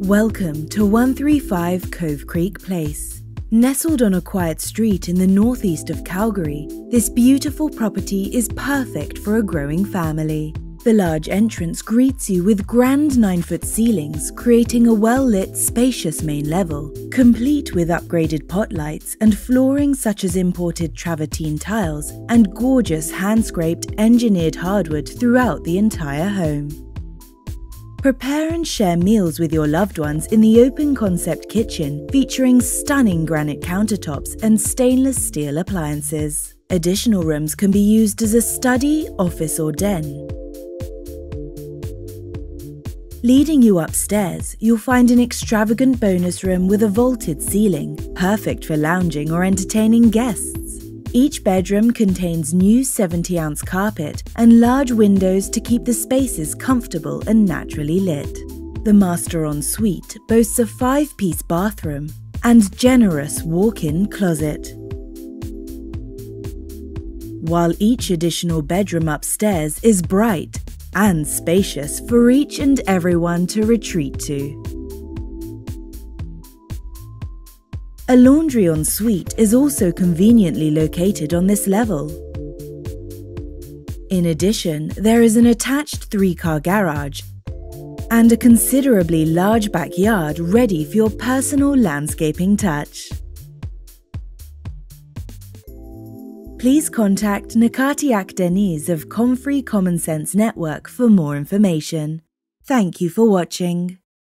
Welcome to 135 Cove Creek Place. Nestled on a quiet street in the northeast of Calgary, this beautiful property is perfect for a growing family. The large entrance greets you with grand 9-foot ceilings, creating a well-lit, spacious main level, complete with upgraded pot lights and flooring such as imported travertine tiles and gorgeous hand-scraped, engineered hardwood throughout the entire home. Prepare and share meals with your loved ones in the open concept kitchen, featuring stunning granite countertops and stainless steel appliances. Additional rooms can be used as a study, office, or den. Leading you upstairs, you'll find an extravagant bonus room with a vaulted ceiling, perfect for lounging or entertaining guests. Each bedroom contains new 70-ounce carpet and large windows to keep the spaces comfortable and naturally lit. The master ensuite boasts a 5-piece bathroom and generous walk-in closet. While each additional bedroom upstairs is bright and spacious for each and everyone to retreat to. A laundry ensuite is also conveniently located on this level. In addition, there is an attached 3-car garage and a considerably large backyard ready for your personal landscaping touch. Please contact Necati Akdeniz of Comfree Common Sense Network for more information. Thank you for watching.